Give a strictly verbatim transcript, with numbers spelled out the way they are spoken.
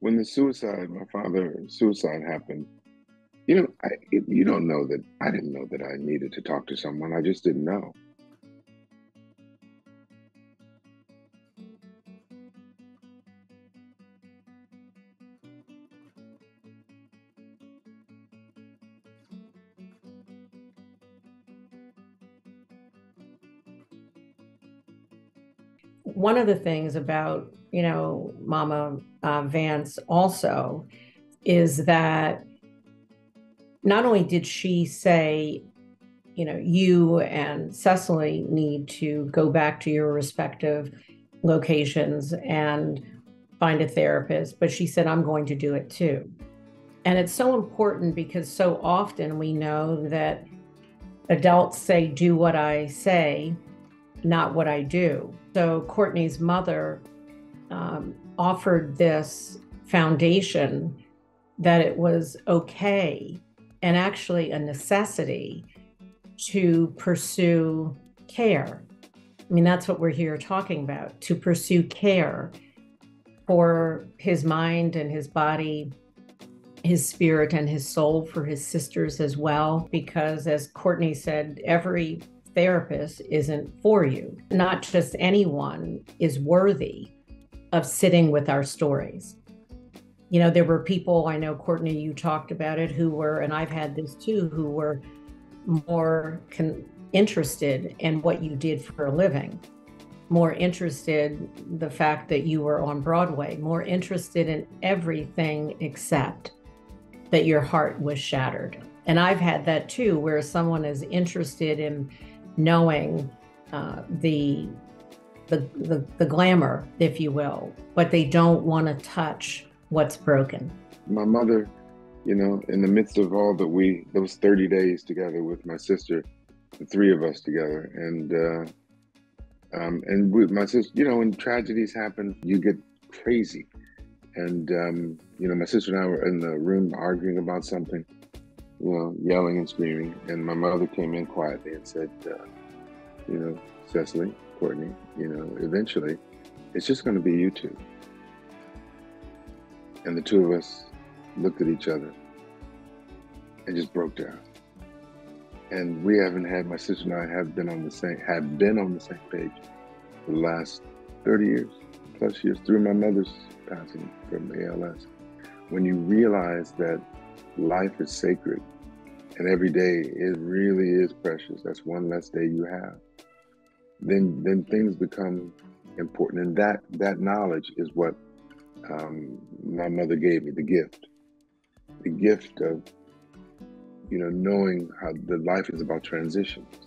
when the suicide, my father's suicide happened, you know, I, you don't know that, I didn't know that I needed to talk to someone. I just didn't know. One of the things about, you know, Mama uh, Vance also is that not only did she say, you know, you and Cecily need to go back to your respective locations and find a therapist, but she said, I'm going to do it too. And it's so important because so often we know that adults say, do what I say, not what I do. So Courtney's mother um, offered this foundation that it was okay and actually a necessity to pursue care. I mean, that's what we're here talking about, to pursue care for his mind and his body, his spirit and his soul, for his sisters as well. Because as Courtney said, every therapist isn't for you. Not just anyone is worthy of sitting with our stories. You know, there were people, I know, Courtney, you talked about it, who were, and I've had this too, who were more con- interested in what you did for a living, more interested the fact that you were on Broadway, more interested in everything except that your heart was shattered. And I've had that too, where someone is interested in knowing uh, the, the, the, the glamour, if you will, but they don't want to touch what's broken. My mother, you know, in the midst of all that we, those thirty days together with my sister, the three of us together, and uh, um, and with my sister, you know, when tragedies happen, you get crazy. And, um, you know, my sister and I were in the room arguing about something, you know, yelling and screaming. And my mother came in quietly and said, uh, you know, Cecily, Courtney, you know, eventually it's just going to be you two. And the two of us looked at each other and just broke down. And we haven't had, my sister and I have been on the same, have been on the same page for the last thirty years, plus years, through my mother's passing from A L S. When you realize that life is sacred and every day it really is precious, that's one less day you have, then then things become important. And that that knowledge is what um my mother gave me, the gift the gift of, you know, knowing how the life is about transitions.